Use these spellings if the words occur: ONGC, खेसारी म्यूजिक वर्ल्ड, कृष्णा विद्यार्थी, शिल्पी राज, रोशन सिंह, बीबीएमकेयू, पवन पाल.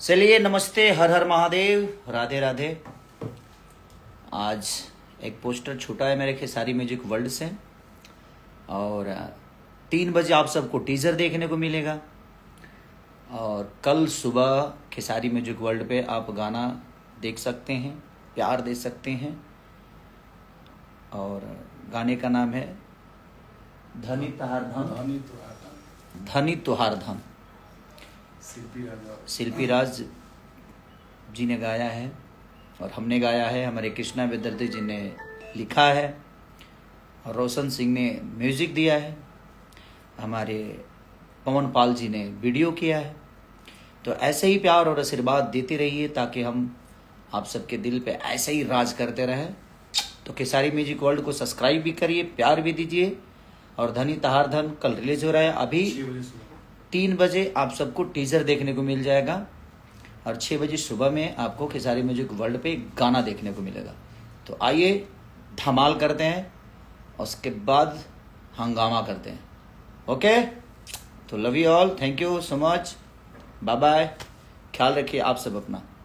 चलिए नमस्ते, हर हर महादेव, राधे राधे। आज एक पोस्टर छूटा है मेरे खेसारी म्यूजिक वर्ल्ड से और 3 बजे आप सबको टीजर देखने को मिलेगा और कल सुबह खेसारी म्यूजिक वर्ल्ड पे आप गाना देख सकते हैं, प्यार दे सकते हैं। और गाने का नाम है धनी तुहार धाम। धनी तुहार धाम शिल्पी राज जी ने गाया है और हमने गाया है, हमारे कृष्णा विद्यार्थी जी ने लिखा है और रोशन सिंह ने म्यूज़िक दिया है, हमारे पवन पाल जी ने वीडियो किया है। तो ऐसे ही प्यार और आशीर्वाद देते रहिए ताकि हम आप सबके दिल पे ऐसे ही राज करते रहें। तो खेसारी म्यूजिक वर्ल्ड को सब्सक्राइब भी करिए, प्यार भी दीजिए। और धनी तुहार धाम कल रिलीज हो रहा है, अभी 3 बजे आप सबको टीजर देखने को मिल जाएगा और 6 बजे सुबह में आपको खेसारी म्यूजिक वर्ल्ड पे गाना देखने को मिलेगा। तो आइए धमाल करते हैं, उसके बाद हंगामा करते हैं। ओके, तो love you all, thank you so much, bye bye. ख्याल रखिए आप सब अपना।